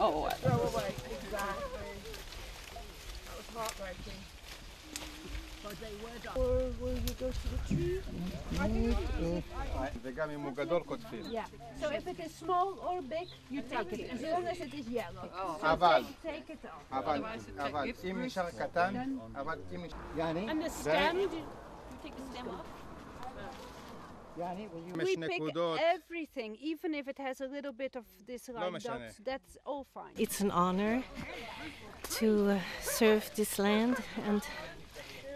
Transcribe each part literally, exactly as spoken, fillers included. Oh, I throw away. Exactly. That was heartbreaking. But they were done. Or will you go to the tree? I think the gum gadol kotfil. Yeah. So if it is small or big, you take it. As long as it is yellow. So take it off. And the stem, do you take the stem off? We pick everything, even if it has a little bit of this like dots, that's all fine. It's an honor to serve this land and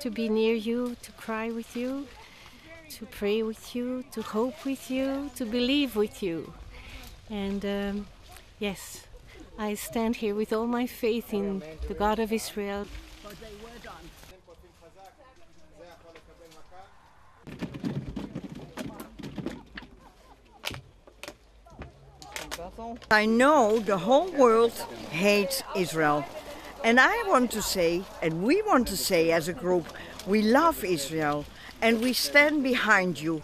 to be near you, to cry with you, to pray with you, to hope with you, to believe with you. And um, yes, I stand here with all my faith in the God of Israel. I know the whole world hates Israel, and I want to say, and we want to say as a group, we love Israel and we stand behind you.